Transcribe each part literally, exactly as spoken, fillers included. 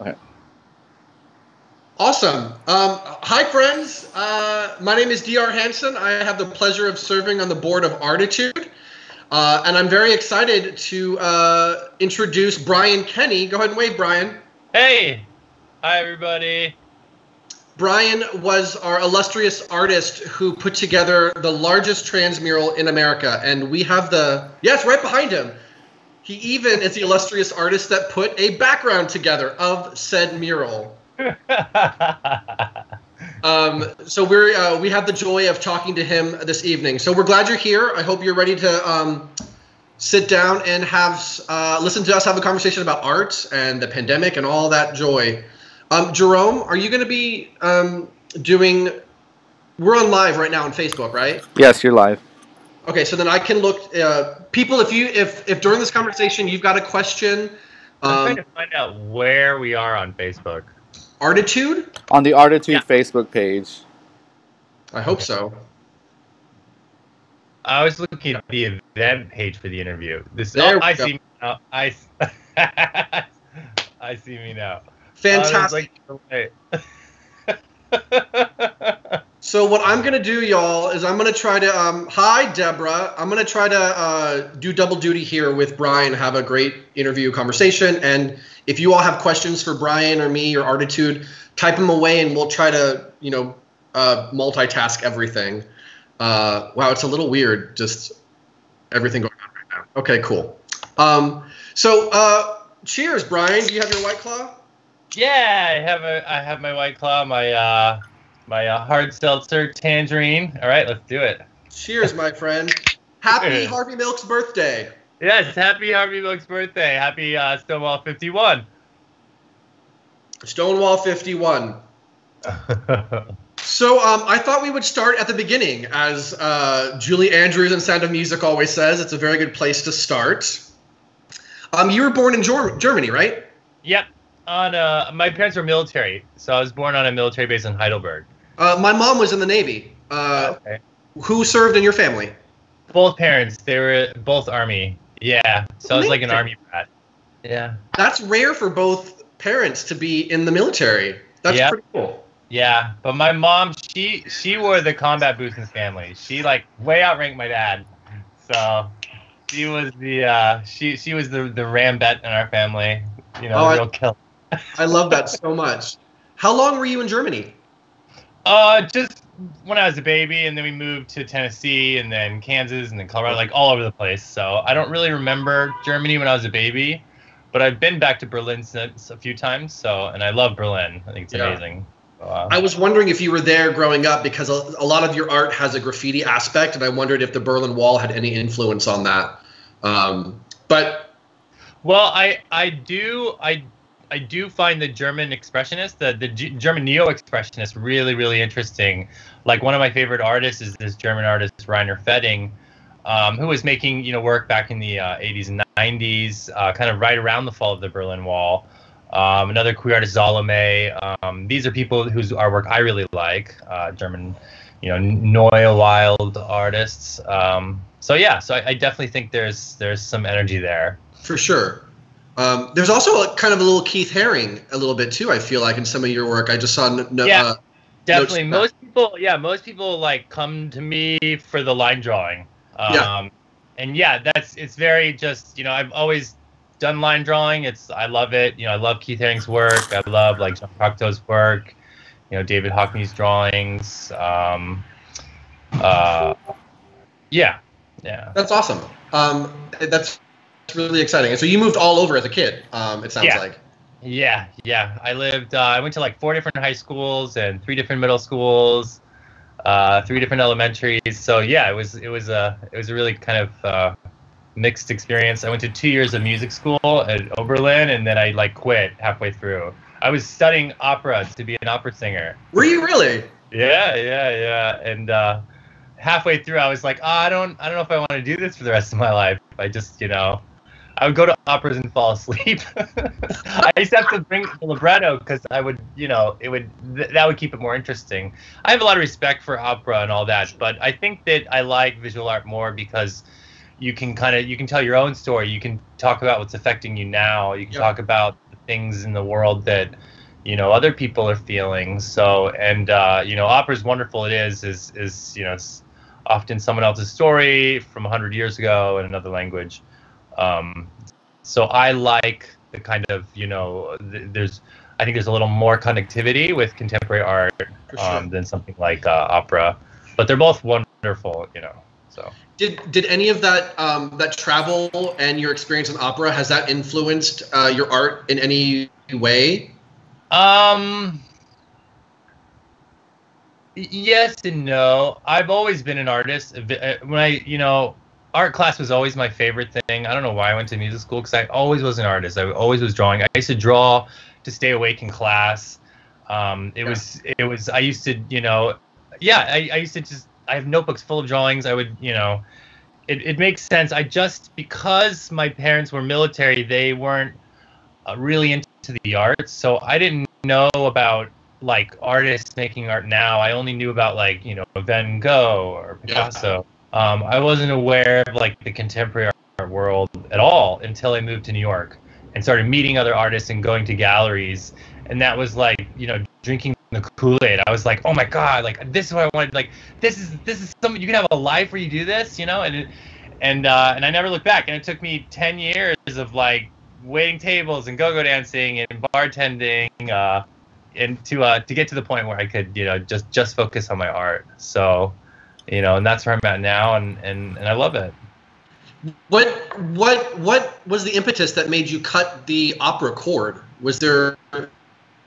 Okay. Awesome. Um, hi, friends. Uh, my name is D R Hanson. I have the pleasure of serving on the board of Arttitude. Uh, and I'm very excited to uh, introduce Brian Kenny. Go ahead and wave, Brian. Hey. Hi, everybody. Brian was our illustrious artist who put together the largest trans mural in America. And we have the, yes, right behind him. He even is the illustrious artist that put a background together of said mural. um, so we're, uh, we have the joy of talking to him this evening. So we're glad you're here. I hope you're ready to um, sit down and have, uh, listen to us have a conversation about art and the pandemic and all that joy. Um, Jerome, are you going to be um, doing, we're on live right now on Facebook, right? Yes, you're live. Okay, so then I can look, uh, people, if you, if, if during this conversation you've got a question. Um, I'm trying to find out where we are on Facebook. Arttitude? On the Arttitude yeah. Facebook page. I hope so. I was looking at the event page for the interview. This oh, I go. see me now. I, I see me now. Fantastic. So what I'm going to do, y'all, is I'm going to try to, um, hi, Deborah. I'm going to try to uh, do double duty here with Brian, have a great interview conversation. And if you all have questions for Brian or me or Arttitude, type them away and we'll try to, you know, uh, multitask everything. Uh, wow, it's a little weird, just everything going on right now. Okay, cool. Um, so uh, cheers, Brian. Do you have your White Claw? Yeah, I have a, I have my White Claw, my uh, my uh, hard seltzer tangerine. All right, let's do it. Cheers, my friend. Happy Harvey Milk's birthday. Yes, happy Harvey Milk's birthday. Happy uh, Stonewall fifty-one. Stonewall fifty-one. So um, I thought we would start at the beginning, as uh, Julie Andrews in Sound of Music always says. It's a very good place to start. Um, you were born in Ger- Germany, right? Yep. On uh, my parents were military, so I was born on a military base in Heidelberg. Uh, my mom was in the Navy. Uh, okay. Who served in your family? Both parents. They were both Army. Yeah, so Amazing. I was like an Army brat. Yeah. That's rare for both parents to be in the military. That's yeah. pretty cool. Yeah, but my mom, she she wore the combat boots in the family. She like way outranked my dad, so she was the uh, she she was the the rambet in our family. You know, oh, real I- killer. I love that so much. How long were you in Germany? Uh, just when I was a baby, and then we moved to Tennessee, and then Kansas, and then Colorado, like all over the place. So I don't really remember Germany when I was a baby, but I've been back to Berlin since a few times. So, and I love Berlin. I think it's yeah. amazing. Wow. I was wondering if you were there growing up because a, a lot of your art has a graffiti aspect, and I wondered if the Berlin Wall had any influence on that. Um, but well, I I do I. I do find the German expressionists, the, the G- German neo-expressionists really, really interesting. Like one of my favorite artists is this German artist, Rainer Fetting, um, who was making, you know, work back in the uh, eighties and nineties, uh, kind of right around the fall of the Berlin Wall. Um, another queer artist, Zalame. Um, these are people whose artwork I really like, uh, German, you know, neo wild artists. Um, so yeah, so I, I definitely think there's there's some energy there. For sure. Um, there's also a kind of a little Keith Haring a little bit too. I feel like in some of your work, I just saw. No, yeah, uh, definitely. No- most people, yeah, most people like come to me for the line drawing. Um, yeah. And yeah, that's it's very just you know I've always done line drawing. It's I love it. You know I love Keith Haring's work. I love like Jean Cocteau's work. You know David Hockney's drawings. Um, uh, yeah, yeah. That's awesome. Um, that's. It's really exciting. And so you moved all over as a kid, um, it sounds yeah. like. Yeah, yeah. I lived, uh, I went to like four different high schools and three different middle schools, uh, three different elementaries. So yeah, it was it was a it was a really kind of uh, mixed experience. I went to two years of music school at Oberlin, and then I like quit halfway through. I was studying opera to be an opera singer. Were you really? Yeah, yeah, yeah. And uh, halfway through, I was like, oh, I don't I don't know if I want to do this for the rest of my life. I just you know. I would go to operas and fall asleep. I used to have to bring the libretto because I would, you know, it would th- that would keep it more interesting. I have a lot of respect for opera and all that, but I think that I like visual art more because you can kind of you can tell your own story. You can talk about what's affecting you now. You can yeah. talk about things in the world that, you know, other people are feeling. So, and, uh, you know, opera's wonderful. It is, is, is, you know, it's often someone else's story from a hundred years ago in another language. Um, so I like the kind of, you know, th there's, I think there's a little more connectivity with contemporary art um, sure. than something like uh, opera, but they're both wonderful, you know, so. Did, did any of that, um, that travel and your experience in opera, has that influenced uh, your art in any way? Um, yes and no. I've always been an artist. When I, you know, art class was always my favorite thing. I don't know why I went to music school, because I always was an artist. I always was drawing. I used to draw to stay awake in class. Um, it yeah. was, it was, I used to, you know, yeah, I, I used to just, I have notebooks full of drawings. I would, you know, it, it makes sense. I just, because my parents were military, they weren't uh, really into the arts. So I didn't know about like artists making art now. I only knew about like, you know, Van Gogh or Picasso. Yeah. Um, I wasn't aware of like the contemporary art world at all until I moved to New York and started meeting other artists and going to galleries. And that was like, you know, drinking the Kool-Aid. I was like, oh my God, like this is what I wanted. Like, this is, this is something you can have a life where you do this, you know? And, it, and, uh, and I never looked back, and it took me ten years of like waiting tables and go-go dancing and bartending, uh, and to, uh, to get to the point where I could, you know, just, just focus on my art. So, you know, and that's where I'm at now. And, and, and I love it. What, what, what was the impetus that made you cut the opera cord? Was there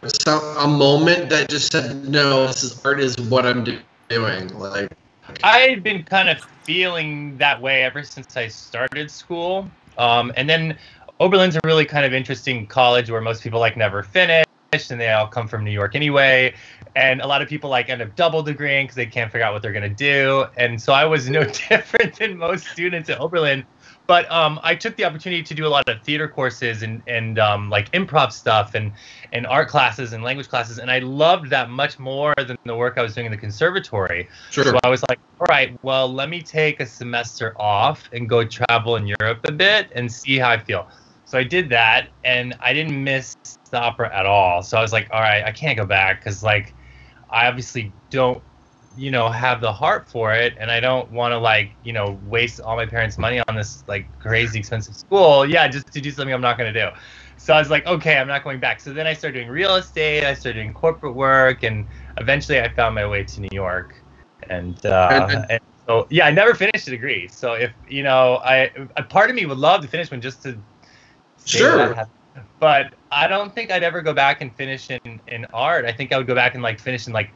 some, a moment that just said, no, this is art is what I'm doing? Like, I had been kind of feeling that way ever since I started school. Um, and then Oberlin's a really kind of interesting college where most people like never finish, and they all come from New York anyway. And a lot of people like end up double degreeing because they can't figure out what they're going to do. And so I was no different than most students at Oberlin. But um, I took the opportunity to do a lot of theater courses and, and um, like improv stuff and, and art classes and language classes. And I loved that much more than the work I was doing in the conservatory. Sure. So I was like, all right, well, let me take a semester off and go travel in Europe a bit and see how I feel. So I did that, and I didn't miss the opera at all. So I was like, all right, I can't go back because, like, I obviously don't, you know, have the heart for it, and I don't want to, like, you know, waste all my parents' money on this, like, crazy expensive school. Yeah, just to do something I'm not going to do. So I was like, okay, I'm not going back. So then I started doing real estate. I started doing corporate work, and eventually I found my way to New York. And, uh, and so, yeah, I never finished a degree. So if, you know, I a part of me would love to finish one just to, sure, but I don't think I'd ever go back and finish in, in art. I think I would go back and like finish in like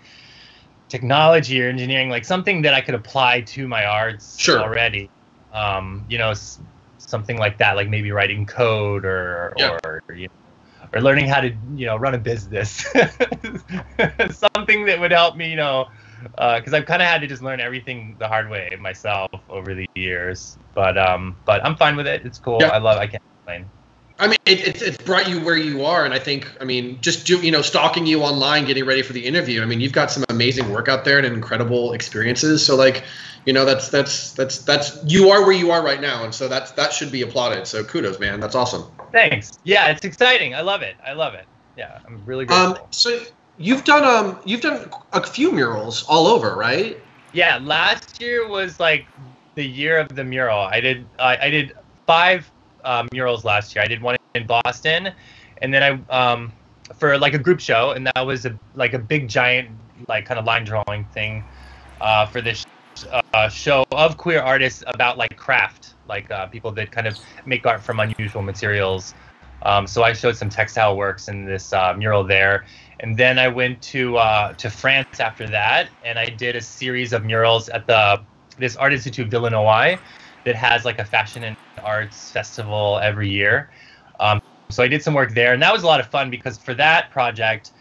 technology or engineering, like something that I could apply to my arts sure. already. Um, you know, s something like that, like maybe writing code or yeah. or you know, or learning how to you know run a business, something that would help me. You know, because uh, I've kind of had to just learn everything the hard way myself over the years. But um, but I'm fine with it. It's cool. Yeah. I love. I can't complain. I mean, it, it's, it's brought you where you are, and I think, I mean, just, do, you know, stalking you online, getting ready for the interview, I mean, you've got some amazing work out there and incredible experiences. So, like, you know, that's, that's, that's, that's, you are where you are right now, and so that's, that should be applauded. So kudos, man. That's awesome. Thanks. Yeah, it's exciting. I love it. I love it. Yeah, I'm really grateful. Um, so you've done, um, you've done a few murals all over, right? Yeah, last year was, like, the year of the mural. I did, I, I did five Um, murals last year. I did one in Boston, and then I um, for like a group show, and that was a, like a big giant like kind of line drawing thing uh, for this uh, show of queer artists about like craft, like uh, people that kind of make art from unusual materials. Um, so I showed some textile works in this uh, mural there, and then I went to uh, to France after that, and I did a series of murals at the this Art Institute Villanoy that has like a fashion and arts festival every year. Um, so I did some work there, and that was a lot of fun because for that project,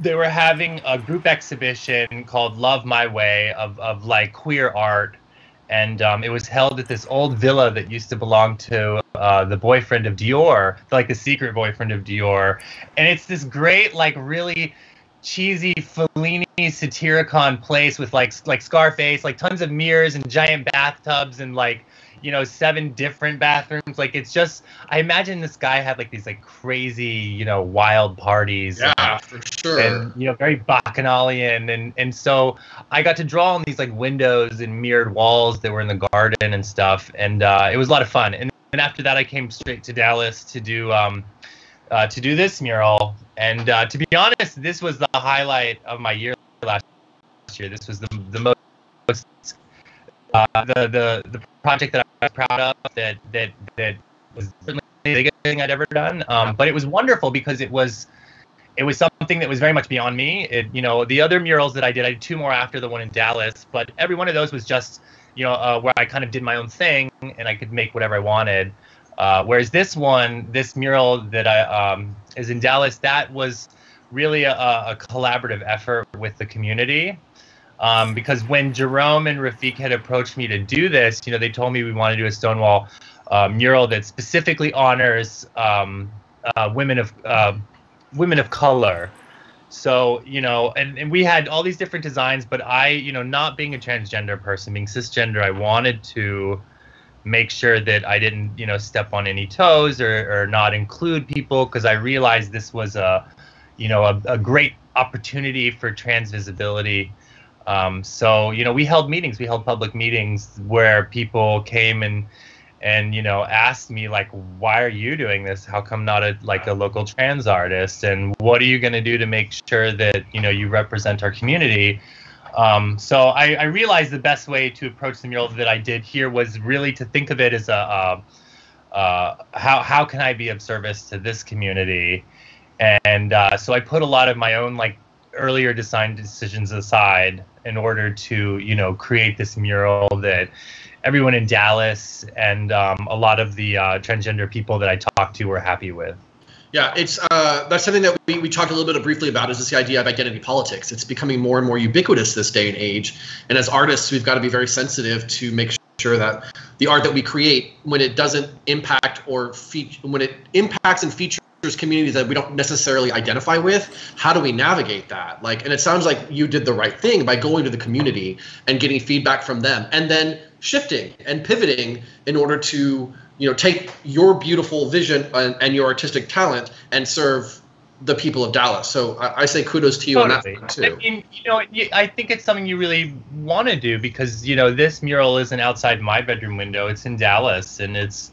they were having a group exhibition called Love My Way of, of like queer art. And um, it was held at this old villa that used to belong to uh, the boyfriend of Dior, like the secret boyfriend of Dior. And it's this great, like really cheesy Fellini Satyricon place with like, like Scarface, like tons of mirrors and giant bathtubs and like, you know, seven different bathrooms. Like, it's just, I imagine this guy had like these like crazy, you know, wild parties. Yeah, and, for sure. And, you know, very bacchanalian. And, and so I got to draw on these like windows and mirrored walls that were in the garden and stuff. And uh, it was a lot of fun. And then after that, I came straight to Dallas to do, um, uh, to do this mural. And uh, to be honest, this was the highlight of my year last year. This was the, the most. Uh, the the the project that I was proud of, that that that was certainly the biggest thing I'd ever done. Um, but it was wonderful because it was it was something that was very much beyond me. It, you know, the other murals that I did, I did two more after the one in Dallas, but every one of those was just, you know, uh, where I kind of did my own thing and I could make whatever I wanted. Uh, whereas this one, this mural that I um, is in Dallas, that was really a, a collaborative effort with the community. Um, because when Jerome and Rafik had approached me to do this, you know, they told me we want to do a Stonewall uh, mural that specifically honors um, uh, women of uh, women of color. So, you know, and, and we had all these different designs, but I, you know, not being a transgender person, being cisgender, I wanted to make sure that I didn't, you know, step on any toes or, or not include people, because I realized this was a, you know, a, a great opportunity for trans visibility. Um, so, you know, we held meetings, we held public meetings where people came and, and, you know, asked me, like, why are you doing this? How come not a, like a local trans artist? And what are you going to do to make sure that, you know, you represent our community? Um, so I, I realized the best way to approach the mural that I did here was really to think of it as a, uh, uh, how, how can I be of service to this community? And, uh, so I put a lot of my own, like, earlier design decisions aside in order to, you know, create this mural that everyone in Dallas and um, a lot of the uh, transgender people that I talked to were happy with. Yeah, it's uh, that's something that we, we talked a little bit briefly about, is this idea of identity politics. It's becoming more and more ubiquitous this day and age. And as artists, we've got to be very sensitive to make sure that the art that we create, when it doesn't impact or feature, when it impacts and features communities that we don't necessarily identify with, how do we navigate that? Like, and it sounds like you did the right thing by going to the community and getting feedback from them, and then shifting and pivoting in order to, you know, take your beautiful vision and, and your artistic talent and serve the people of Dallas. So I, I say kudos to you totally. On that too. I mean, you know, I think it's something you really want to do, because, you know, this mural isn't outside my bedroom window. It's in Dallas, and it's,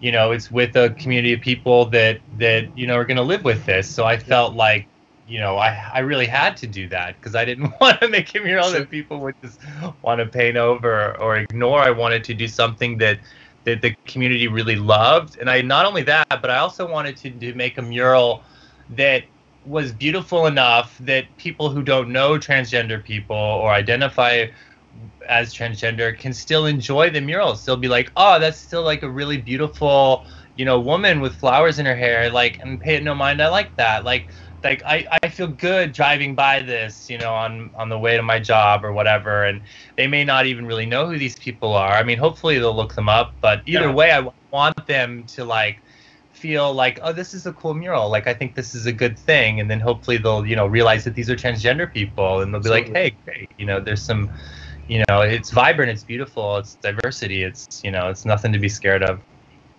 you know, it's with a community of people that, that, you know, are going to live with this. So I felt like, you know, I, I really had to do that, because I didn't want to make a mural that people would just want to paint over or ignore. I wanted to do something that, that the community really loved. And I, not only that, but I also wanted to do, make a mural that was beautiful enough that people who don't know transgender people or identify as transgender can still enjoy the mural, still be like, oh, that's still like a really beautiful, you know, woman with flowers in her hair, like, and pay it no mind, I like that, like, like I, I feel good driving by this, you know, on on the way to my job or whatever. And they may not even really know who these people are. I mean, hopefully they'll look them up, but either yeah. way, I want them to like feel like, oh, this is a cool mural, like, I think this is a good thing. And then hopefully they'll, you know, realize that these are transgender people, and they'll be Absolutely. Like, hey, great, you know, there's some, you know, it's vibrant, it's beautiful, it's diversity, it's, you know, it's nothing to be scared of.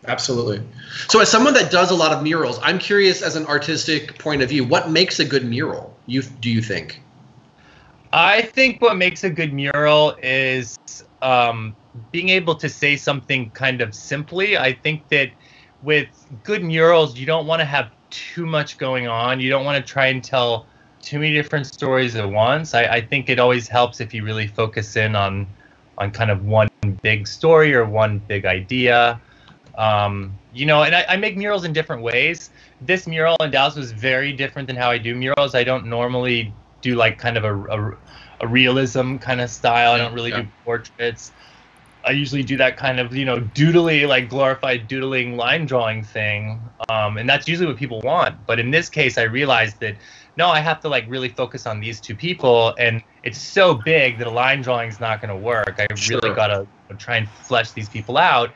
Absolutely. So as someone that does a lot of murals, I'm curious, as an artistic point of view, what makes a good mural, you do you think? I think what makes a good mural is um, being able to say something kind of simply. I think that with good murals, you don't want to have too much going on. You don't want to try and tell too many different stories at once. I, I think it always helps if you really focus in on on kind of one big story or one big idea. Um, you know, and I, I make murals in different ways. This mural in Dallas was very different than how I do murals. I don't normally do like kind of a, a, a realism kind of style. I don't really yeah. do portraits. I usually do that kind of, you know, doodly, like glorified doodling line drawing thing. Um, and that's usually what people want. But in this case, I realized that, no, I have to like really focus on these two people, and it's so big that a line drawing is not going to work. I sure. really got to try and flesh these people out.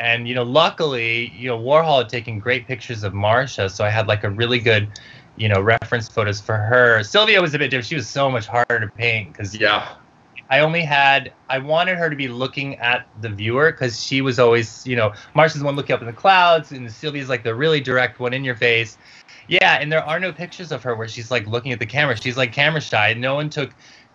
And, you know, luckily, you know, Warhol had taken great pictures of Marsha, so I had like a really good, you know, reference photos for her. Sylvia was a bit different. She was so much harder to paint because yeah. I only had, I wanted her to be looking at the viewer because she was always, you know, Marsha's the one looking up in the clouds and Sylvia's like the really direct one in your face. Yeah, and there are no pictures of her where she's like looking at the camera. She's like camera shy. No one took,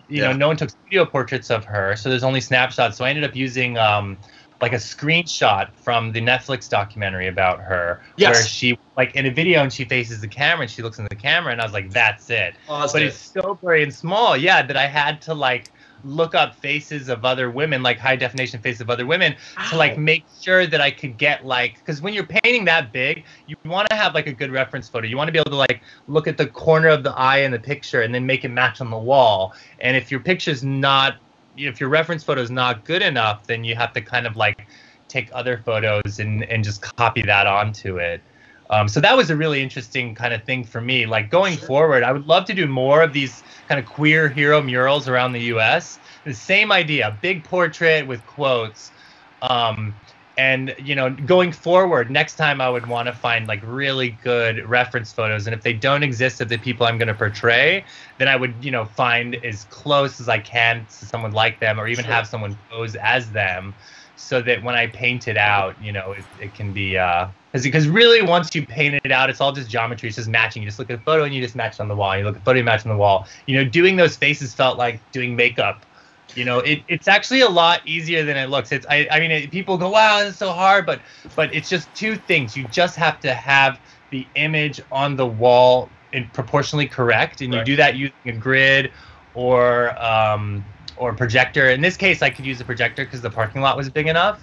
you yeah. know, no one took studio portraits of her. So there's only snapshots. So I ended up using um, like a screenshot from the Netflix documentary about her. Yes. Where she, like in a video and she faces the camera and she looks into the camera and I was like, that's it. Awesome. But it's so blurry and small, yeah, that I had to like, look up faces of other women, like high definition faces of other women, Ow. to like make sure that I could get like, because when you're painting that big, you want to have like a good reference photo. You want to be able to like look at the corner of the eye in the picture and then make it match on the wall. And if your picture's not, if your reference photo is not good enough, then you have to kind of like take other photos and and just copy that onto it. Um, so that was a really interesting kind of thing for me. Like going sure. forward, I would love to do more of these kind of queer hero murals around the U S. The same idea, big portrait with quotes. Um, and, you know, going forward, next time I would want to find like really good reference photos. And if they don't exist of the people I'm going to portray, then I would, you know, find as close as I can to someone like them or even sure. have someone pose as them. So that when I paint it out, you know, it, it can be, uh, because really once you paint it out, it's all just geometry, it's just matching. You just look at a photo and you just match on the wall. You look at a photo, you match on the wall. You know, doing those faces felt like doing makeup. You know, it, it's actually a lot easier than it looks. It's, I, I mean, it, people go, wow, this is so hard, but, but it's just two things. You just have to have the image on the wall and proportionally correct, and right. you do that using a grid or, um, or projector. In this case, I could use a projector because the parking lot was big enough.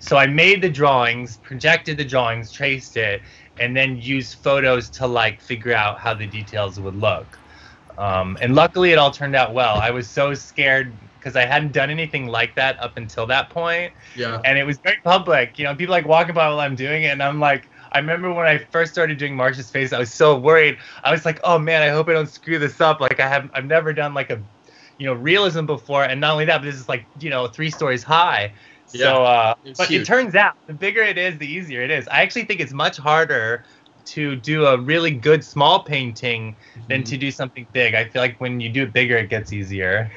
So I made the drawings, projected the drawings, traced it, and then used photos to like figure out how the details would look. Um, and luckily it all turned out well. I was so scared because I hadn't done anything like that up until that point. Yeah. And it was very public, you know, people like walking by while I'm doing it. And I'm like, I remember when I first started doing Marsha's face, I was so worried. I was like, oh man, I hope I don't screw this up. Like I have, I've never done like a, you know, realism before. And not only that, but this is like, you know, three stories high. Yeah, so, uh, but huge. It turns out the bigger it is, the easier it is. I actually think it's much harder to do a really good small painting mm-hmm. than to do something big. I feel like when you do it bigger, it gets easier.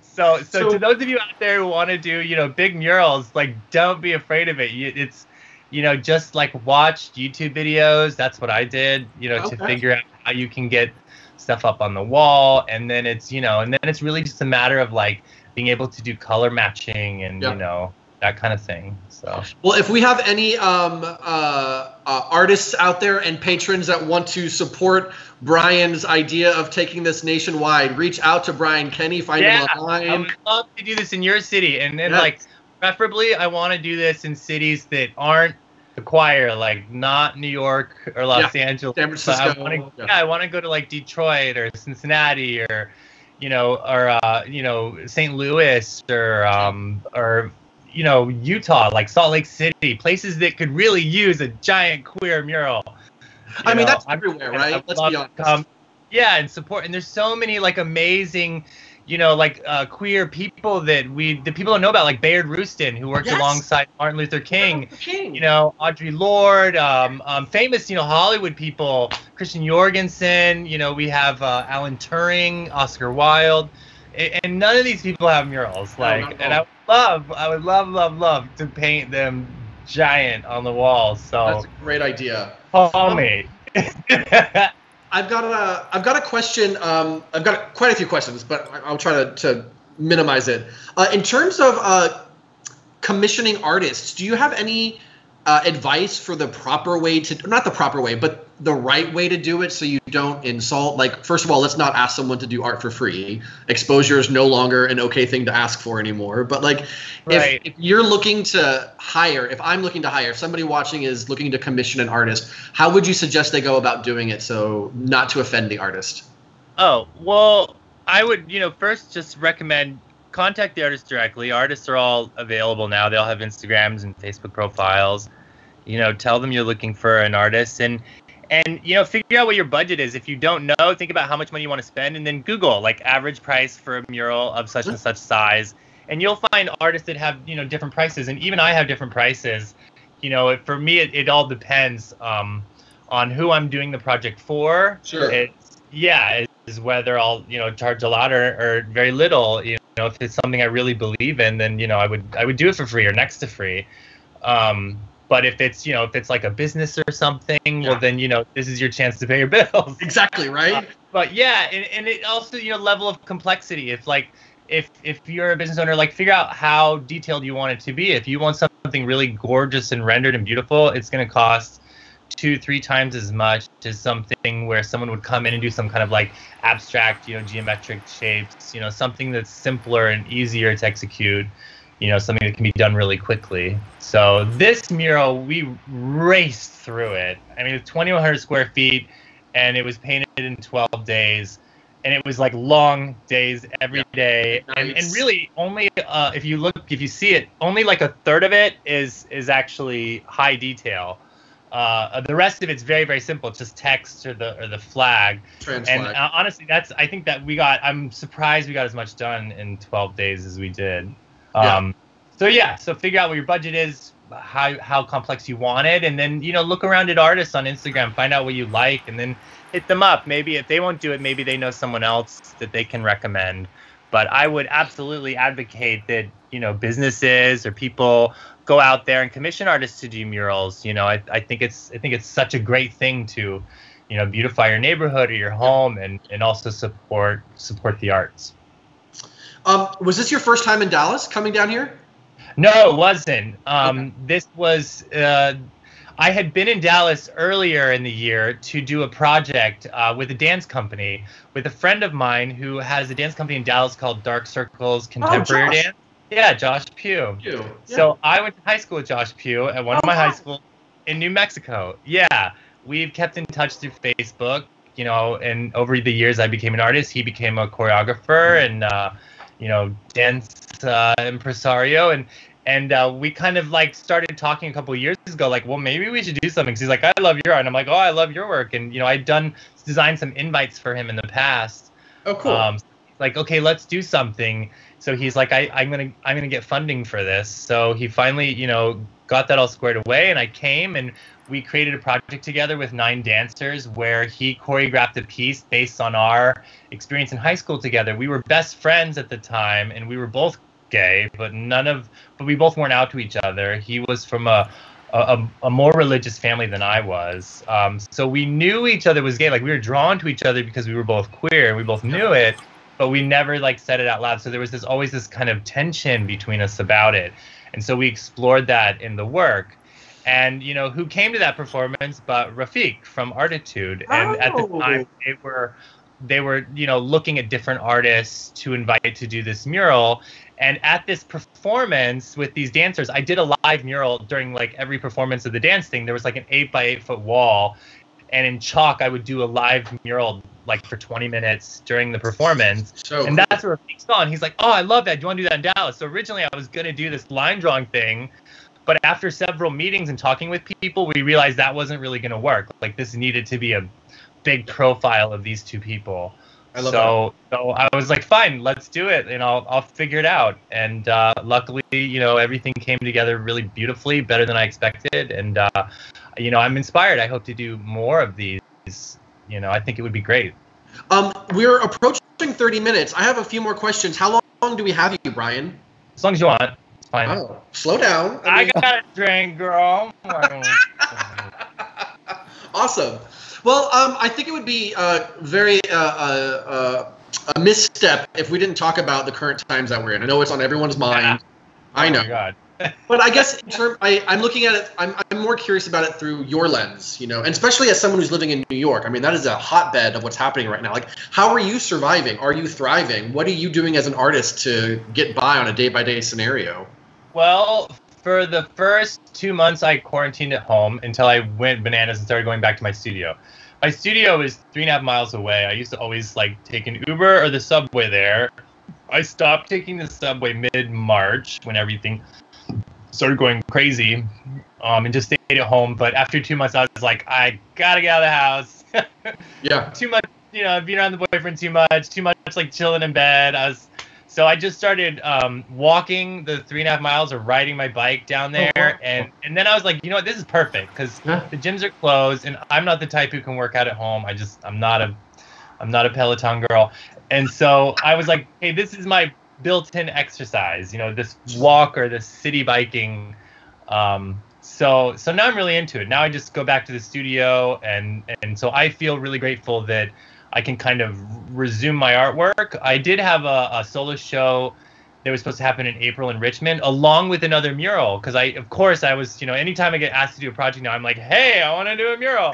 so, so, so to those of you out there who want to do, you know, big murals, like don't be afraid of it. You, it's, you know, just like watch YouTube videos. That's what I did, you know, okay. to figure out how you can get stuff up on the wall. And then it's, you know, and then it's really just a matter of like being able to do color matching and, yeah. you know, that kind of thing. So, well, if we have any um, uh, uh, artists out there and patrons that want to support Brian's idea of taking this nationwide, reach out to Brian Kenny, find yeah, him online. I would love to do this in your city. And then yes. like, preferably I want to do this in cities that aren't the choir, like not New York or Los yeah. Angeles. San Francisco. I wanna, yeah, I want to go to like Detroit or Cincinnati or, you know, or, uh, you know, Saint Louis or, um, or, you know, Utah, like Salt Lake City, places that could really use a giant queer mural. You I mean, know, that's I'm, everywhere, right? Let's be honest. Um, yeah, and support. And there's so many like amazing, you know, like uh, queer people that we, the people don't know about, like Bayard Rustin, who worked yes. alongside Martin Luther King, Martin Luther King. You know, Audre Lorde, um, um, famous, you know, Hollywood people, Christian Jorgensen, you know, we have uh, Alan Turing, Oscar Wilde, and, and none of these people have murals. Like, no, and I would love, I would love, love, love to paint them giant on the walls. So that's a great idea. Call me. I've got a, I've got a question. Um, I've got a, quite a few questions, but I'll try to, to minimize it. Uh, in terms of uh, commissioning artists, do you have any uh, advice for the proper way to, not the proper way, but the right way to do it so you don't insult? Like, first of all, let's not ask someone to do art for free. Exposure is no longer an okay thing to ask for anymore. But like, right. if, if you're looking to hire, if I'm looking to hire, if somebody watching is looking to commission an artist, how would you suggest they go about doing it so not to offend the artist? Oh, well, I would, you know, first just recommend contact the artist directly. Artists are all available now. They all have Instagrams and Facebook profiles. You know, tell them you're looking for an artist and And, you know, figure out what your budget is. If you don't know, think about how much money you want to spend and then Google, like, average price for a mural of such and such size. And you'll find artists that have, you know, different prices. And even I have different prices. You know, it, for me, it, it all depends um, on who I'm doing the project for. Sure. It's, yeah, it's whether I'll, you know, charge a lot or, or very little, you know, if it's something I really believe in, then, you know, I would I would do it for free or next to free. Um, but if it's, you know, if it's like a business or something, yeah. well, then, you know, this is your chance to pay your bills. Exactly, right? Uh, but yeah, and, and it also, you know, level of complexity. It's like, If if you're a business owner, like, figure out how detailed you want it to be. If you want something really gorgeous and rendered and beautiful, it's going to cost two, three times as much as something where someone would come in and do some kind of like abstract, you know, geometric shapes, you know, something that's simpler and easier to execute, you know, something that can be done really quickly. So this mural, we raced through it. I mean, it's twenty-one hundred square feet, and it was painted in twelve days. And it was like long days every day. Nice. And, and really only uh, if you look, if you see it, only like a third of it is is actually high detail. Uh, the rest of it's very, very simple. It's just text or the or the flag. Trans and flag. Uh, honestly, that's I think that we got I'm surprised we got as much done in twelve days as we did. Um, yeah. So, yeah. So figure out what your budget is, how how complex you want it. And then, you know, look around at artists on Instagram, find out what you like, and then hit them up. Maybe if they won't do it, maybe they know someone else that they can recommend. But I would absolutely advocate that, you know, businesses or people go out there and commission artists to do murals. You know, I, I think it's I think it's such a great thing to, you know, beautify your neighborhood or your home, and, and also support support the arts. Um, was this your first time in Dallas coming down here? No, it wasn't. Um, okay. This was. Uh, I had been in Dallas earlier in the year to do a project uh, with a dance company with a friend of mine who has a dance company in Dallas called Dark Circles Contemporary oh, Dance. Yeah, Josh Peugh. Peugh. Yeah. So I went to high school with Josh Peugh at one oh, of my wow. high schools in New Mexico. Yeah, we've kept in touch through Facebook, you know, and over the years I became an artist. He became a choreographer and, uh, you know, dance uh, impresario. And And uh, we kind of like started talking a couple of years ago, like, well, maybe we should do something. 'Cause he's like, I love your art. And I'm like, oh, I love your work. And, you know, I'd done designed some invites for him in the past. Oh, cool. Um, like, okay, let's do something. So he's like, I, I'm gonna I'm gonna get funding for this. So he finally, you know, got that all squared away. And I came and we created a project together with nine dancers where he choreographed a piece based on our experience in high school together. We were best friends at the time, and we were both gay, but none of but we both weren't out to each other. He was from a a, a more religious family than I was, um, so we knew each other was gay. Like, we were drawn to each other because we were both queer and we both knew it, but we never like said it out loud. So there was this always this kind of tension between us about it, and so we explored that in the work. And you know who came to that performance but Rafiq from Arttitude, and oh. at the time they were they were you know looking at different artists to invite to do this mural. And at this performance with these dancers, I did a live mural during like every performance of the dance thing. There was like an eight by eight foot wall, and in chalk I would do a live mural like for twenty minutes during the performance. So, and that's where he saw, and he's like, "Oh, I love that. Do you want to do that in Dallas?" So originally I was gonna do this line drawing thing, but after several meetings and talking with people, we realized that wasn't really gonna work. Like, this needed to be a big profile of these two people. I love so, that. so I was like, fine, let's do it, and I'll I'll figure it out. And uh, luckily, you know, everything came together really beautifully, better than I expected. And uh, you know, I'm inspired. I hope to do more of these. You know, I think it would be great. Um, we're approaching thirty minutes. I have a few more questions. How long do we have you, Brian? As long as you want. It's fine. Oh, slow down. I, mean, I got a drink, girl. Awesome. Well, um, I think it would be uh, very uh, uh, uh, a misstep if we didn't talk about the current times that we're in. I know it's on everyone's mind. Yeah. I know. Oh my God. But I guess in term, I, I'm looking at it, I'm, I'm more curious about it through your lens, you know, and especially as someone who's living in New York. I mean, that is a hotbed of what's happening right now. Like, how are you surviving? Are you thriving? What are you doing as an artist to get by on a day-by-day scenario? Well, for the first two months, I quarantined at home until I went bananas and started going back to my studio. My studio is three and a half miles away. I used to always like take an Uber or the subway there. I stopped taking the subway mid-March when everything started going crazy, um, and just stayed at home. But after two months, I was like, I gotta get out of the house. Yeah. Too much, you know, being around the boyfriend too much, too much like chilling in bed. I was. So I just started um, walking the three and a half miles or riding my bike down there. Oh, wow. and, and then I was like, you know what, this is perfect because yeah. the gyms are closed and I'm not the type who can work out at home. I just, I'm not a, I'm not a Peloton girl. And so I was like, hey, this is my built-in exercise, you know, this walk or this city biking. Um, so so now I'm really into it. Now I just go back to the studio, and, and so I feel really grateful that I can kind of resume my artwork. I did have a, a solo show that was supposed to happen in April in Richmond, along with another mural, because I, of course, I was, you know, anytime I get asked to do a project now, I'm like, hey, I want to do a mural.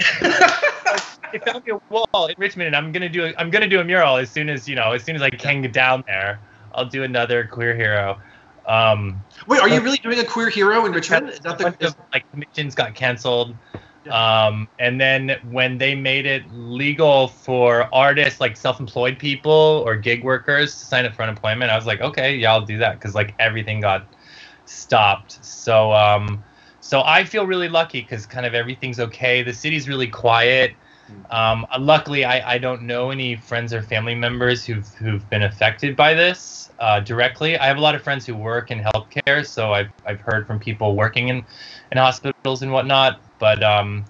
They found me a wall in Richmond, and I'm gonna do a, I'm gonna do a mural as soon as, you know, as soon as I can get down there. I'll do another Queer Hero. Um, Wait, are you really doing a Queer Hero in Richmond? Is that the is of, like, commissions got canceled? Um, and then when they made it legal for artists, like self-employed people or gig workers, to sign up for unemployment, I was like, okay, yeah, I'll do that, because like everything got stopped. So, um, so I feel really lucky because kind of everything's okay. The city's really quiet. Um, luckily, I, I don't know any friends or family members who've who've been affected by this uh, directly. I have a lot of friends who work in healthcare, so I've I've heard from people working in, in hospitals and whatnot. But um,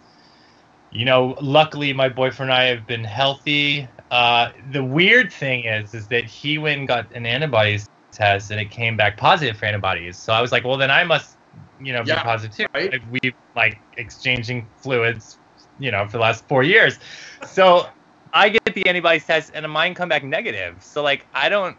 you know, luckily my boyfriend and I have been healthy. Uh, the weird thing is, is that he went and got an antibodies test, and it came back positive for antibodies. So I was like, well, then I must, you know, be yeah, positive too. Right? We've like exchanging fluids, you know, for the last four years. So I get the antibodies test and mine come back negative. So like, I don't,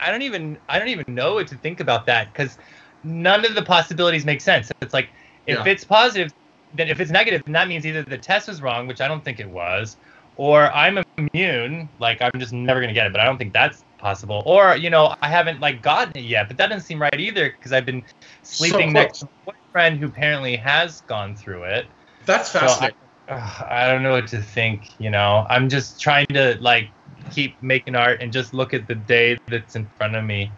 I don't even, I don't even know what to think about that, because none of the possibilities make sense. It's like, if yeah. it's positive, then if it's negative, then that means either the test was wrong, which I don't think it was, or I'm immune, like I'm just never going to get it, but I don't think that's possible. Or, you know, I haven't like gotten it yet, but that doesn't seem right either, because I've been sleeping so next to a boyfriend who apparently has gone through it. That's fascinating. So I, I don't know what to think, you know. I'm just trying to, like, keep making art and just look at the day that's in front of me,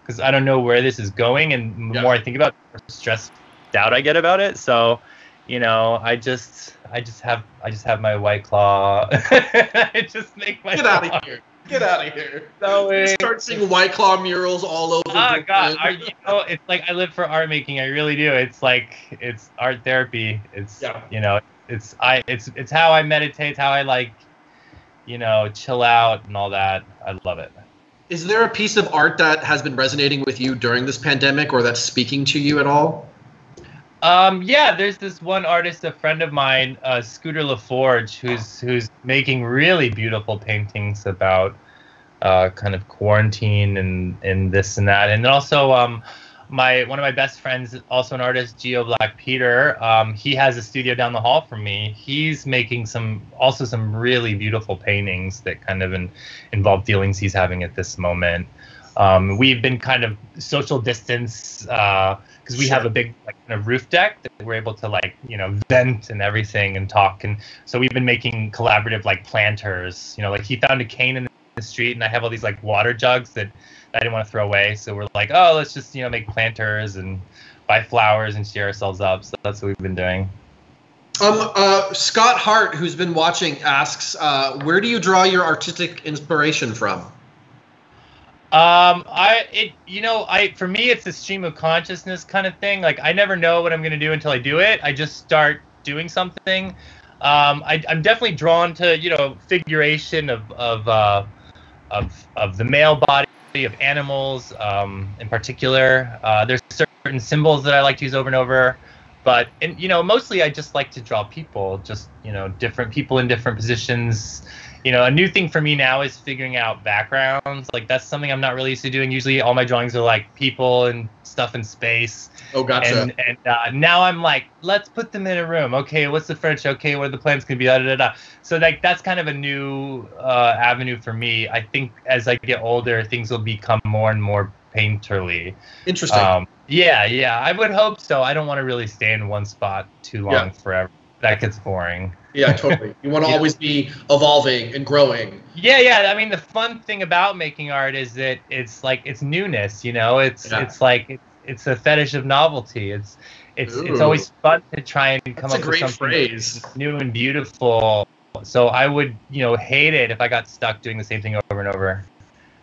because I don't know where this is going, and the yeah. more I think about it, the more stressed out I get about it. So, you know, I just, I just have, I just have my White Claw. I just make my Get out claw. of here. Get out of here. So you start seeing White Claw murals all over. Oh, God. Are, you know, it's like I live for art making. I really do. It's like, it's art therapy. It's, yeah. you know. It's I it's it's how I meditate, how I like, you know, chill out and all that. I love it. Is there a piece of art that has been resonating with you during this pandemic, or that's speaking to you at all? Um, yeah, there's this one artist, a friend of mine, uh, Scooter LaForge, who's who's making really beautiful paintings about uh, kind of quarantine and and this and that, and also. Um, My one of my best friends, also an artist, Geo Black Peter. Um, he has a studio down the hall from me. He's making some also some really beautiful paintings that kind of in, involve dealings he's having at this moment. Um, we've been kind of social distance because uh, we sure. have a big like, kind of roof deck that we're able to like you know vent and everything and talk. And so we've been making collaborative like planters. You know, like he found a cane in the street, and I have all these like water jugs that. I didn't want to throw away, so we're like, oh, let's just you know make planters and buy flowers and share ourselves up. So that's what we've been doing. Um, uh, Scott Hart, who's been watching, asks, uh, where do you draw your artistic inspiration from? Um, I it you know I for me it's a stream of consciousness kind of thing. Like I never know what I'm gonna do until I do it. I just start doing something. Um, I, I'm definitely drawn to you know figuration of of uh, of of the male body. Of animals, um, in particular, uh, there's certain symbols that I like to use over and over, but and you know, mostly I just like to draw people, just you know, different people in different positions. You know, a new thing for me now is figuring out backgrounds. Like that's something I'm not really used to doing. Usually, all my drawings are like people and stuff in space. Oh, gotcha. And, and uh, now I'm like, let's put them in a room. Okay, what's the furniture? Okay, what are the plans gonna be? Da, da, da. So like that's kind of a new uh, avenue for me. I think as I get older, things will become more and more painterly. Interesting. Um, yeah, yeah. I would hope so. I don't want to really stay in one spot too long yeah. forever. That gets boring. Yeah, totally. You want to yeah. always be evolving and growing. Yeah, yeah. I mean, the fun thing about making art is that it's like it's newness. You know, it's yeah. it's like it's, it's a fetish of novelty. It's it's Ooh. It's always fun to try and come That's up a great with something phrase. New and beautiful. So I would you know hate it if I got stuck doing the same thing over and over.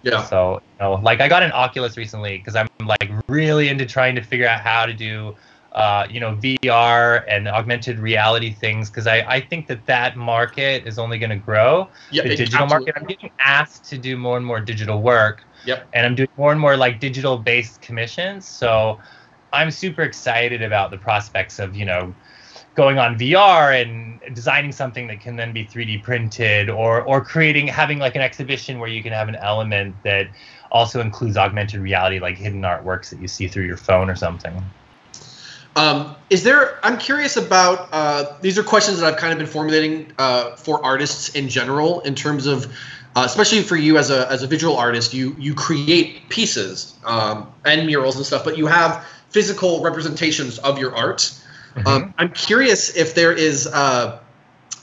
Yeah. So you know, like I got an Oculus recently because I'm like really into trying to figure out how to do uh, you know, V R and augmented reality things, because I, I think that that market is only going to grow. Yeah, the digital absolutely. market. I'm getting asked to do more and more digital work. Yep. And I'm doing more and more like digital based commissions. So I'm super excited about the prospects of, you know, going on V R and designing something that can then be three D printed, or or creating, having like an exhibition where you can have an element that also includes augmented reality, like hidden artworks that you see through your phone or something. Um, is there, I'm curious about, uh, these are questions that I've kind of been formulating uh, for artists in general, in terms of, uh, especially for you as a, as a visual artist, you, you create pieces um, and murals and stuff, but you have physical representations of your art. Mm-hmm. um, I'm curious if there is uh,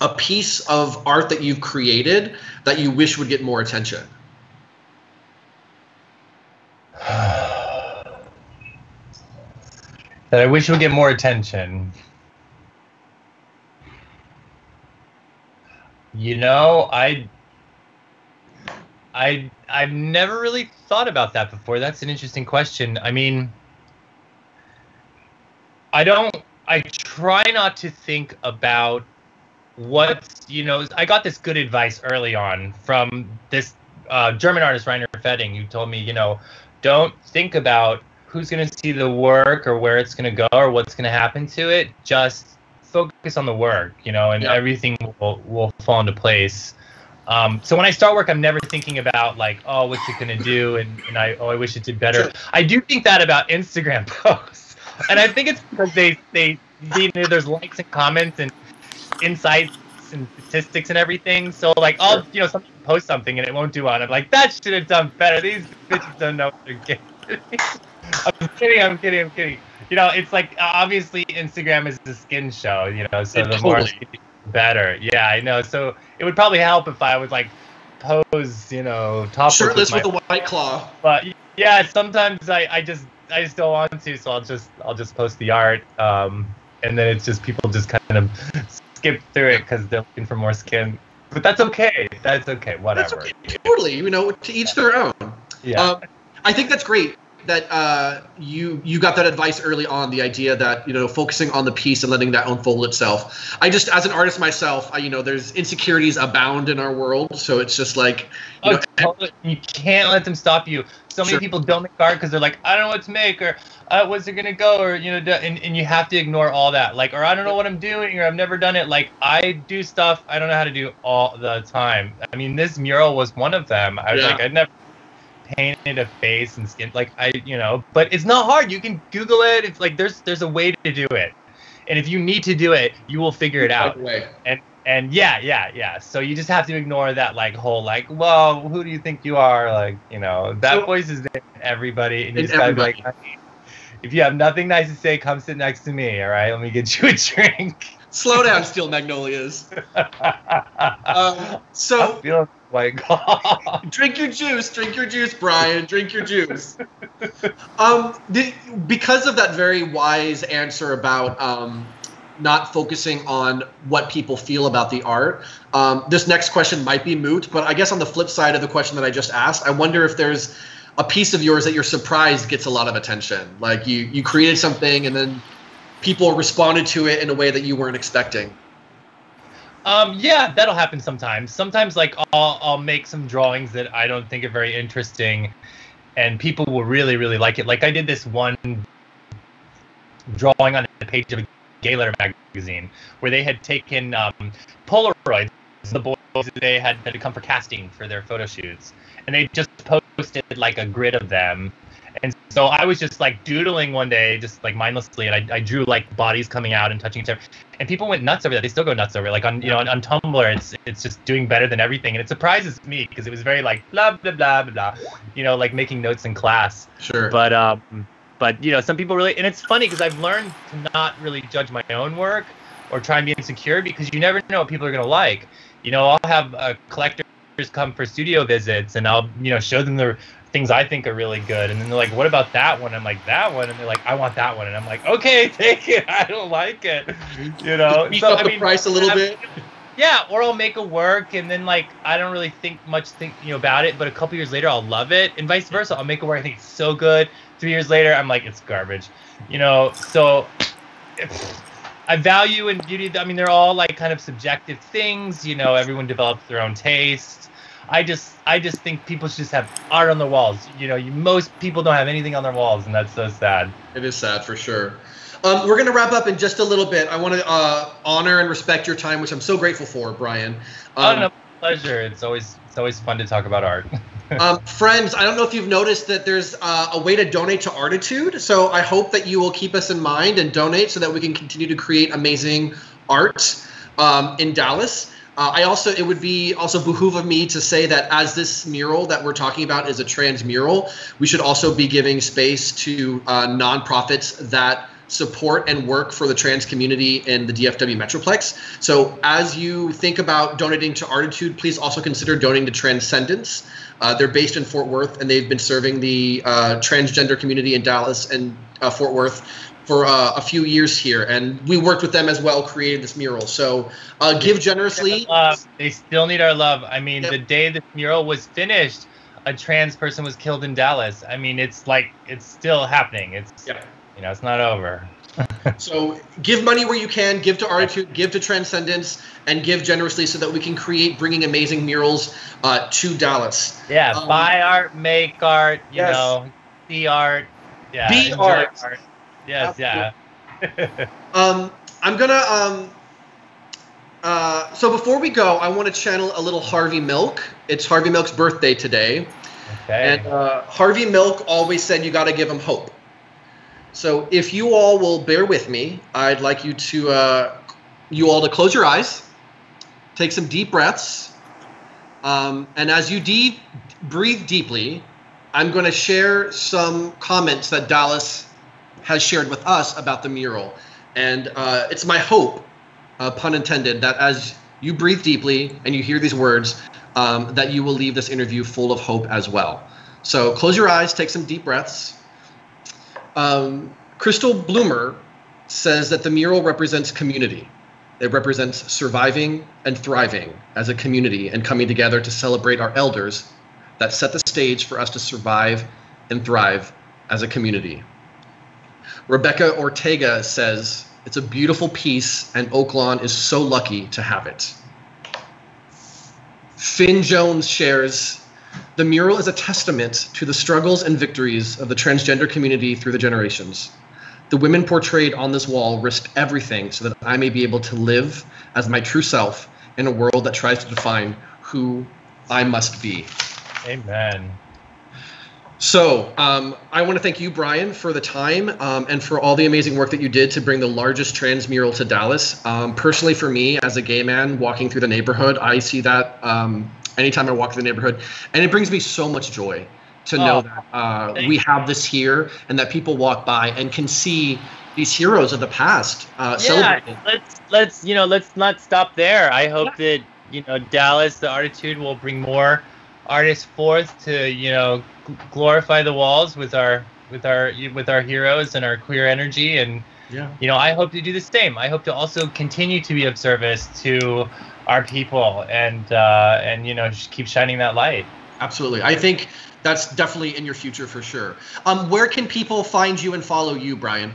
a piece of art that you've created that you wish would get more attention. That I wish would get more attention. You know, I, I, I've never really thought about that before. That's an interesting question. I mean, I don't. I try not to think about what's, you know, I got this good advice early on from this uh, German artist, Rainer Fetting, who told me, you know, don't think about who's going to see the work or where it's going to go or what's going to happen to it. Just focus on the work, you know, and yeah. everything will, will fall into place. Um, so when I start work, I'm never thinking about like, oh, what's it going to do? And, and I, oh, I wish it did better. Sure. I do think that about Instagram posts. And I think it's because they, they, you know, there's likes and comments and insights and statistics and everything. So, like, I'll, you know, somebody post something and it won't do on it. I'm like, that should have done better. These bitches don't know what they're getting. I'm kidding, I'm kidding, I'm kidding. You know, it's like, obviously, Instagram is a skin show, you know, so the more better. Yeah, I know. So it would probably help if I was, like, pose, you know, topless. Shirtless with, with a white claw. But, yeah, sometimes I, I just... I just don't want to, so I'll just I'll just post the art, um, and then it's just people just kind of skip through it because they're looking for more skin. But that's okay. That's okay. Whatever. That's okay. Totally. You know, to each their own. Yeah. Um, I think that's great that uh, you you got that advice early on. The idea that, you know, focusing on the piece and letting that unfold itself. I just, as an artist myself, I, you know, there's insecurities abound in our world, so it's just like you, oh, know, totally. You can't let them stop you. So many sure. people don't make art because they're like, I don't know what to make, or uh, what's it gonna go, or you know, and, and you have to ignore all that, like, or I don't know what I'm doing, or I've never done it. Like, I do stuff I don't know how to do all the time. I mean, this mural was one of them. I was yeah. like, I'd never painted a face and skin, like I, you know, but it's not hard. You can Google it. It's like there's there's a way to do it, and if you need to do it, you will figure it out. Right. And and yeah, yeah, yeah. So you just have to ignore that like whole like, well, who do you think you are? Like, you know, that so, voice is there in everybody, and you just gotta be like, if you have nothing nice to say, come sit next to me. All right, let me get you a drink. Slow down, Steel Magnolias. um, so. I feel like, drink your juice, drink your juice, Brian, drink your juice. um, the, because of that very wise answer about um, not focusing on what people feel about the art, um, this next question might be moot, but I guess on the flip side of the question that I just asked, I wonder if there's a piece of yours that you're surprised gets a lot of attention. Like you, you created something and then people responded to it in a way that you weren't expecting. Um, yeah, that'll happen sometimes. Sometimes, like, I'll, I'll make some drawings that I don't think are very interesting, and people will really, really like it. Like, I did this one drawing on a page of a gay letter magazine where they had taken um, Polaroids, the boys that they had that had come for casting for their photo shoots, and they just posted, like, a grid of them. And so I was just, like, doodling one day, just, like, mindlessly, and I, I drew, like, bodies coming out and touching each other. And people went nuts over that. They still go nuts over it. Like, on, you know, on, on Tumblr, it's it's just doing better than everything. And it surprises me because it was very, like, blah, blah, blah, blah, you know, like, making notes in class. Sure. But, um, but you know, some people really – and it's funny because I've learned to not really judge my own work or try and be insecure because you never know what people are going to like. You know, I'll have uh, collectors come for studio visits, and I'll, you know, show them the – things I think are really good, and then they're like, what about that one? I'm like, that one? And they're like, I want that one. And I'm like, okay, take it. I don't like it. You know? Beef so, up I mean, the price a little I, bit. Yeah, or I'll make a work, and then, like, I don't really think much think, you know, about it, but a couple years later, I'll love it, and vice versa. I'll make a work, I think it's so good. Three years later, I'm like, it's garbage. You know, so I value and beauty, I mean, they're all like kind of subjective things, you know, everyone develops their own taste. I just, I just think people should just have art on their walls. You know, you, most people don't have anything on their walls, and that's so sad. It is sad for sure. Um, we're going to wrap up in just a little bit. I want to uh, honor and respect your time, which I'm so grateful for, Brian. Um, oh, no, pleasure. It's always, it's always fun to talk about art. Um, friends, I don't know if you've noticed that there's uh, a way to donate to Arttitude. So I hope that you will keep us in mind and donate so that we can continue to create amazing art um, in Dallas. Uh, I also, it would be also behoove of me to say that as this mural that we're talking about is a trans mural, we should also be giving space to uh, nonprofits that support and work for the trans community in the D F W Metroplex. So as you think about donating to Arttitude, please also consider donating to Transcendence. Uh, they're based in Fort Worth, and they've been serving the uh, transgender community in Dallas and uh, Fort Worth for uh, a few years here. And we worked with them as well, created this mural. So uh, give generously. They still need our love. I mean, yep. The day the mural was finished, a trans person was killed in Dallas. I mean, it's like, it's still happening. It's, yep. You know, it's not over. So give money where you can, give to Arttitude, give to Transcendence, and give generously so that we can create bringing amazing murals uh, to Dallas. Yeah, um, buy art, make art, you yes. know, see art. Yeah, be art. art. Yes, Absolutely. yeah. um, I'm going to, um, uh, so before we go, I want to channel a little Harvey Milk. It's Harvey Milk's birthday today. Okay. And uh, Harvey Milk always said you got to give him hope. So if you all will bear with me, I'd like you to, uh, you all to close your eyes, take some deep breaths, um, and as you deep, breathe deeply, I'm going to share some comments that Dallas has shared with us about the mural. And uh, it's my hope, uh, pun intended, that as you breathe deeply and you hear these words, um, that you will leave this interview full of hope as well. So close your eyes, take some deep breaths. Um, Crystal Bloomer says that the mural represents community. It represents surviving and thriving as a community and coming together to celebrate our elders that set the stage for us to survive and thrive as a community. Rebecca Ortega says, it's a beautiful piece and Oaklawn is so lucky to have it. Finn Jones shares, the mural is a testament to the struggles and victories of the transgender community through the generations. The women portrayed on this wall risked everything so that I may be able to live as my true self in a world that tries to define who I must be. Amen. So um, I want to thank you, Brian, for the time um, and for all the amazing work that you did to bring the largest trans mural to Dallas. Um, personally, for me, as a gay man walking through the neighborhood, I see that um, anytime I walk through the neighborhood, and it brings me so much joy to oh, know that uh, we have this here and that people walk by and can see these heroes of the past. Uh, yeah, let's let's you know let's not stop there. I hope yeah. that you know Dallas, the Arttitude, will bring more artists forth to you know glorify the walls with our with our with our heroes and our queer energy. And yeah. you know I hope to do the same. I hope to also continue to be of service to our people and uh, and you know just keep shining that light. Absolutely, I think that's definitely in your future for sure. Um, where can people find you and follow you, Brian?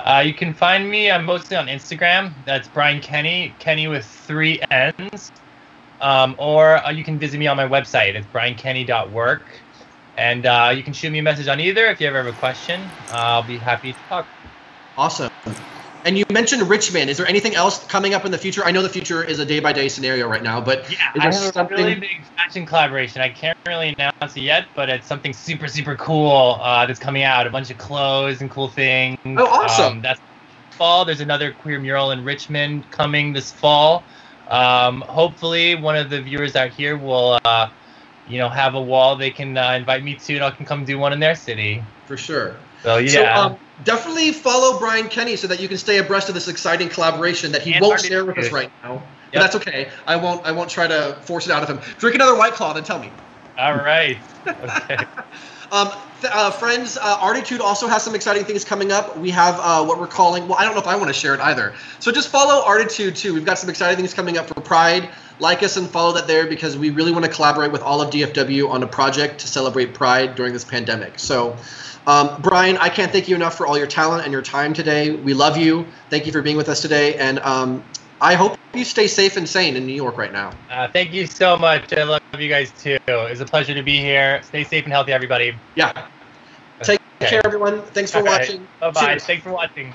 Uh, you can find me. I'm mostly on Instagram. That's Brian Kenny, Kenny with three N's. Um, or uh, you can visit me on my website. It's brian kenny dot work, and uh, you can shoot me a message on either if you ever have a question. Uh, I'll be happy to talk. Awesome. And you mentioned Richmond. Is there anything else coming up in the future? I know the future is a day-by-day scenario right now, but yeah, I have something... a really big fashion collaboration. I can't really announce it yet, but it's something super, super cool uh, that's coming out. A bunch of clothes and cool things. Oh, awesome. Um, that's fall. There's another queer mural in Richmond coming this fall. Um, hopefully, one of the viewers out here will, uh, you know, have a wall they can uh, invite me to, and I can come do one in their city. For sure. So, yeah. So, um, definitely follow Brian Kenny so that you can stay abreast of this exciting collaboration that he and won't share with us right now. Yep. But that's okay. I won't I won't try to force it out of him. Drink another White Claw, then tell me. All right. Okay. Um, uh, friends, uh, Arttitude also has some exciting things coming up. We have uh, what we're calling, well, I don't know if I want to share it either. So just follow Arttitude too. We've got some exciting things coming up for Pride. Like us and follow that there because we really want to collaborate with all of D F W on a project to celebrate Pride during this pandemic. So, um, Brian, I can't thank you enough for all your talent and your time today. We love you. Thank you for being with us today. And um, I hope you stay safe and sane in New York right now. Uh, thank you so much. I love you guys too. It's a pleasure to be here. Stay safe and healthy, everybody. Yeah. Take okay. care, everyone. Thanks for all watching. Right. Bye-bye. Thanks for watching.